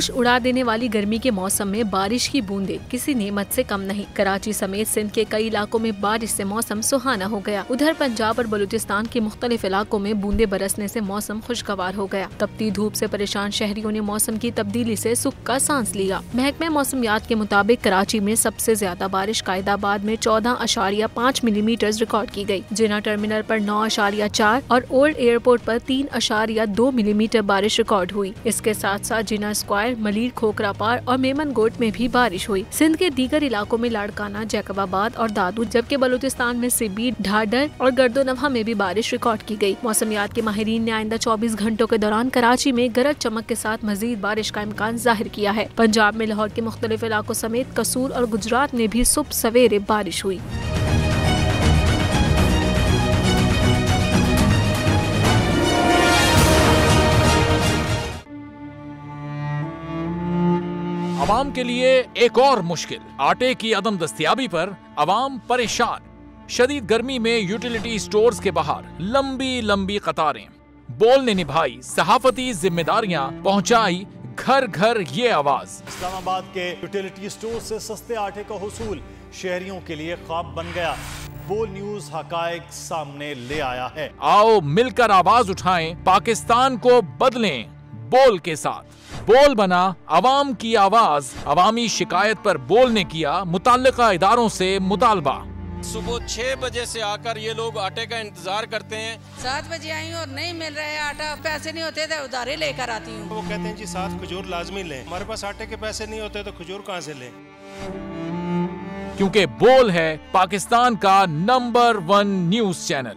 जोश उड़ा देने वाली गर्मी के मौसम में बारिश की बूंदें किसी नेमत से कम नहीं। कराची समेत सिंध के कई इलाकों में बारिश से मौसम सुहाना हो गया। उधर पंजाब और बलूचिस्तान के मुख्तलिफ इलाकों में बूंदे बरसने से मौसम खुशगवार हो गया। तपती धूप से परेशान शहरियों ने मौसम की तब्दीली से सुख का सांस लिया। महकमे मौसमियात के मुताबिक कराची में सबसे ज्यादा बारिश कायदाबाद में 14.5 मिलीमीटर रिकॉर्ड की गयी। जिना टर्मिनल पर 9.4 और ओल्ड एयरपोर्ट पर 3.2 मिलीमीटर बारिश रिकॉर्ड हुई। इसके साथ साथ जिना स्क्वायर, मलीर, खोखरापार और मेमनगोट में भी बारिश हुई। सिंध के दीगर इलाकों में लाड़काना, जैकबाबाद और दादू, जबकि बलूचिस्तान में सिब्बी, ढाडर और गर्दोनवा में भी बारिश रिकॉर्ड की गई। मौसमियात के माहिरीन ने आइंदा 24 घंटों के दौरान कराची में गरज चमक के साथ मजीद बारिश का इम्कान जाहिर किया है। पंजाब में लाहौर के मुख्तलिफ इलाकों समेत कसूर और गुजरात में भी सुबह सवेरे बारिश हुई। आवाम के लिए एक और मुश्किल, आटे की अदम दस्तियाबी पर आवाम परेशान। शदीद गर्मी में यूटिलिटी स्टोर्स के बाहर लंबी लंबी कतारें। बोल ने निभाई सहाफती जिम्मेदारियां, पहुंचाई घर घर ये आवाज। इस्लामाबाद के यूटिलिटी स्टोर से सस्ते आटे का हुसूल शहरियों के लिए ख्वाब बन गया। बोल न्यूज हकायक सामने ले आया है। आओ मिलकर आवाज उठाएं, पाकिस्तान को बदलें बोल के साथ। बोल बना आवाम की आवाज। अवामी शिकायत पर बोल ने किया मुताल्लिका इदारों से मुतालबा। सुबह 6 बजे से आकर ये लोग आटे का इंतजार करते हैं। 7 बजे आई और नहीं मिल रहा है आटा, पैसे नहीं होते तो उधारे लेकर आती हूँ। वो कहते हैं जी 7 खजूर लाजमी लें, हमारे पास आटे के पैसे नहीं होते तो खजूर कहाँ से लें। क्योंकि बोल है पाकिस्तान का नंबर 1 न्यूज चैनल।